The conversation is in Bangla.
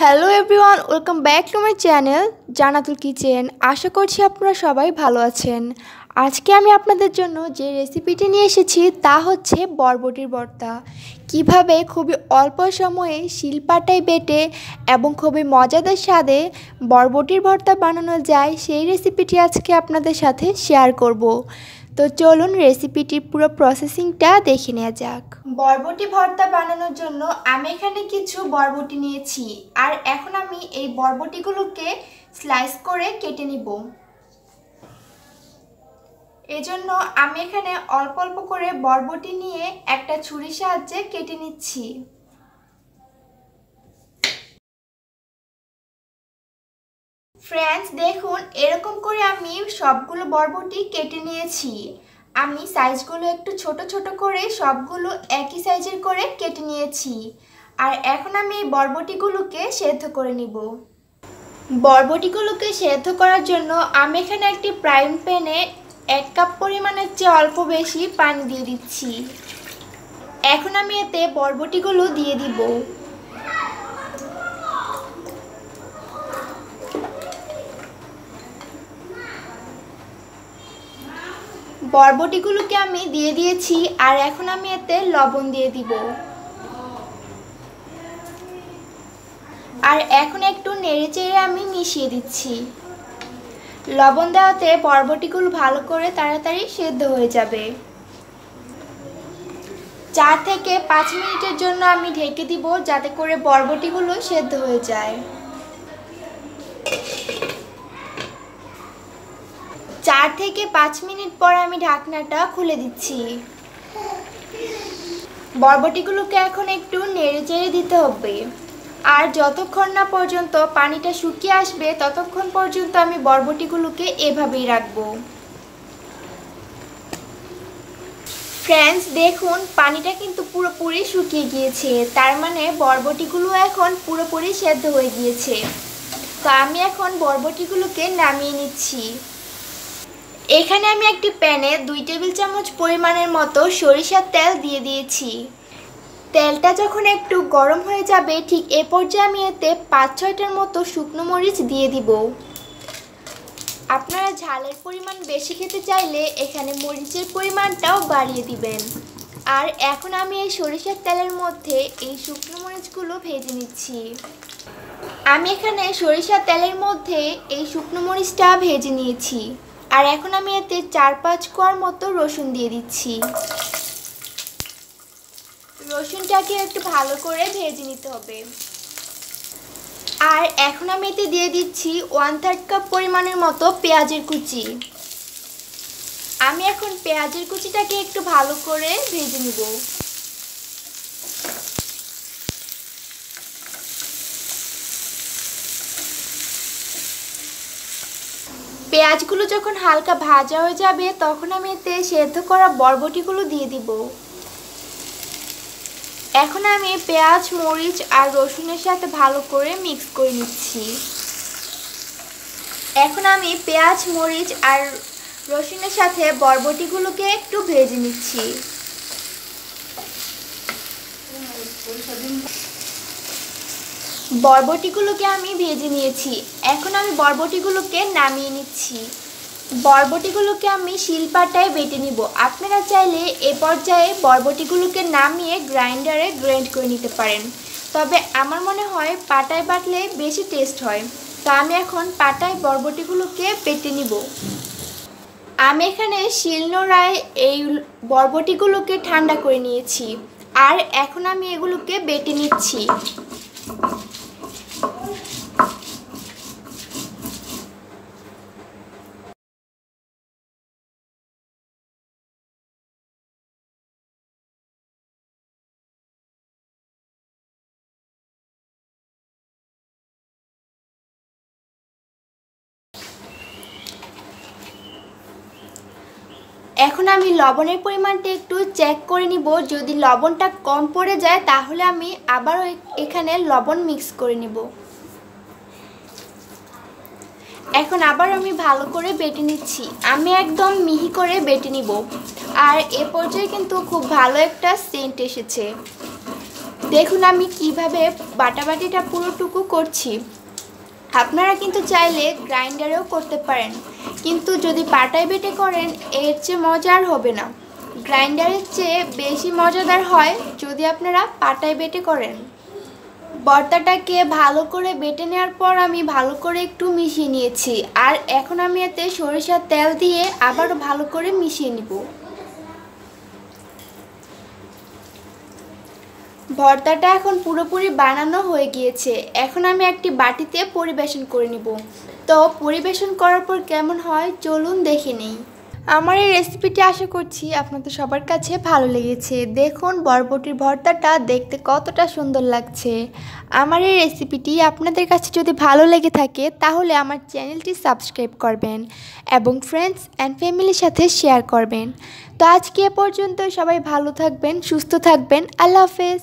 Hello everyone welcome back to my channel Jannatul kitchen. आशा করছি আপনারা সবাই ভালো আছেন। আজকে আমি আপনাদের জন্য যে রেসিপিটি নিয়ে এসেছি তা হচ্ছে বরবটির ভর্তা। কিভাবে খুবই অল্প সময়ে শিলপাটায় বেটে এবং খুবই মজাদার স্বাদে বরবটির ভর্তা বানানো যায় সেই রেসিপিটি আজকে আপনাদের সাথে শেয়ার করব। तो चलून रेसिपिटी पुरो प्रसेसिंगटा देखे नेওয়া যাক। বরবটি ভর্তা বানানোর জন্য আমি এখানে কিছু বরবটি নিয়েছি আর এখন আমি এই বরবটিগুলোকে স্লাইস করে কেটে নিব। এজন্য আমি এখানে অল্প অল্প করে বরবটি নিয়ে একটা ছুরির সাহায্যে কেটে নিচ্ছি। फ्रेंड्स देखুন এরকম করে আমি সবগুলো বরবটি কেটে নিয়েছি। আমি সাইজগুলো একটু ছোট ছোট করে সবগুলো একই সাইজের করে কেটে নিয়েছি। আর এখন আমি এই বরবটিগুলোকে সেদ্ধ করে নিব। বরবটিগুলোকে সেদ্ধ করার জন্য আমি এখানে একটি ফ্রাইং প্যানে 1 কাপ পরিমাণের চেয়ে অল্প বেশি পানি দিয়ে দিচ্ছি। এখন আমি এতে বরবটিগুলো দিয়ে দিব। বরবটিগুলোকে আমি দিয়ে দিয়েছি আর এখন আমি এতে লবণ দিয়ে দিব। আর এখন একটু নেড়েচেড়ে আমি মিশিয়ে দিচ্ছি। লবণ দেওয়াতে বরবটিগুলো ভালো করে তাড়াতাড়ি সেদ্ধ হয়ে যাবে। 4 থেকে 5 মিনিটের জন্য আমি ঢেকে দিব যাতে করে বরবটিগুলো সেদ্ধ হয়ে যায়। 4 থেকে 5 মিনিট পর আমি ঢাকনাটা খুলে দিচ্ছি। বরবটিগুলোকে এখন একটু নেড়েচেড়ে দিতে হবে। আর যতক্ষণ না পর্যন্ত পানিটা শুকিয়ে আসবে ততক্ষণ পর্যন্ত আমি বরবটিগুলোকে এভাবেই রাখব। ফ্রেন্ডস দেখুন পানিটা কিন্তু পুরোপুরি শুকিয়ে গিয়েছে, তার মানে বরবটিগুলো এখন পুরোপুরি সেদ্ধ হয়ে গিয়েছে। তো আমি এখন বরবটিগুলোকে নামিয়ে নিচ্ছি। এখানে আমি একটি প্যানে 2 টেবিল চামচ পরিমাণের মতো সরিষার তেল দিয়ে দিয়েছি। তেলটা যখন একটু গরম হয়ে যাবে ঠিক এ পর্যায়ে আমি এতে 5-6টার মতো শুকনো মরিচ দিয়ে দিব। আপনারা ঝালের পরিমাণ বেশি খেতে চাইলে এখানে মরিচের পরিমাণটাও বাড়িয়ে দিবেন। আর এখন আমি এই সরিষার তেলের মধ্যে এই শুকনো মরিচগুলো ভেজে নিচ্ছি। আমি এখানে সরিষার তেলের মধ্যে এই শুকনো মরিচটা ভেজে নিয়েছি। আর এখন আমি এতে 4-5 কোয়ার মতো রসুন দিয়ে দিচ্ছি। রসুনটাকে একটু ভালো করে ভেজে নিতে হবে। আর এখন আমি এতে দিয়ে দিচ্ছি 1/3 কাপ পরিমাণের মতো পেঁয়াজের কুচি। আমি এখন পেঁয়াজের কুচিটাকে একটু ভালো করে ভেজে নিব। পেঁয়াজগুলো যখন হালকা ভাজা হয়ে যাবে তখন আমি এতে সেদ্ধ করা বরবটিগুলো দিয়ে দিব। এখন আমি পেঁয়াজ, মরিচ আর রসুনের সাথে ভালো করে মিক্স করে নিচ্ছি। এখন আমি পেঁয়াজ, মরিচ আর রসুনের সাথে বরবটিগুলোকে একটু ভেজে নিচ্ছি। বরবটিগুলোকে আমি ভেজে নিয়েছি। এখন আমি বরবটিগুলোকে নামিয়ে নিচ্ছি। বরবটিগুলোকে আমি শিলপাটায় বেটে নিব। আপনারা চাইলে এ পর্যায়ে বরবটিগুলোকে নামিয়ে গ্রাইন্ডারে গ্রাইন্ড করে নিতে পারেন, তবে আমার মনে হয় পাটায় বাটলে বেশি টেস্ট হয়। তো আমি এখন পাটায় বরবটিগুলোকে বেটে নিব। আমি এখানে শিলনোড়ায় এই বরবটিগুলোকে ঠান্ডা করে নিয়েছি আর এখন আমি এগুলোকে বেটে নিচ্ছি। এখন আমি লবণের পরিমাণটা একটু চেক করে নিব। যদি লবণটা কম পড়ে যায় তাহলে আমি আবারও এখানে লবণ মিক্স করে নিব। এখন আবার আমি ভালো করে বেটে নিচ্ছি। আমি একদম মিহি করে বেটে নিব। আর এ পর্যায়ে কিন্তু খুব ভালো একটা সেন্ট এসেছে। देखুন আমি কিভাবে বাটাবাটিটা পুরোটুকু করছি। আপনারা কিন্তু চাইলে গ্রাইন্ডারেও করতে পারেন, কিন্তু যদি পাটায় বেটে করেন এর চেয়ে মজার হবে না। গ্রাইন্ডারের চেয়ে বেশি মজাদার হয় যদি আপনারা পাটায় বেটে করেন। ভর্তাটাকে ভালো করে বেটে নেওয়ার পর আমি ভালো করে একটু মিশিয়ে নিয়েছি, আর এখন আমি এতে সরিষার তেল দিয়ে আবার ভালো করে মিশিয়ে নিব। ভর্তাটা এখন পুরোপুরি বানানো হয়ে গিয়েছে। এখন আমি একটি বাটিতে পরিবেশন করে নিব। তো পরিবেশন করার পর কেমন হয় চলুন দেখে নিই। আমার এই রেসিপিটি আশা করছি আপনাদের সবার কাছে ভালো লেগেছে। দেখুন বরবটির ভর্তাটা দেখতে কতটা সুন্দর লাগছে। আমার এই রেসিপিটি আপনাদের কাছে যদি ভালো লেগে থাকে তাহলে আমার চ্যানেলটি সাবস্ক্রাইব করবেন এবং ফ্রেন্ডস অ্যান্ড ফ্যামিলির সাথে শেয়ার করবেন। তো আজকে এ পর্যন্ত, সবাই ভালো থাকবেন, সুস্থ থাকবেন। আল্লাহ হাফেজ।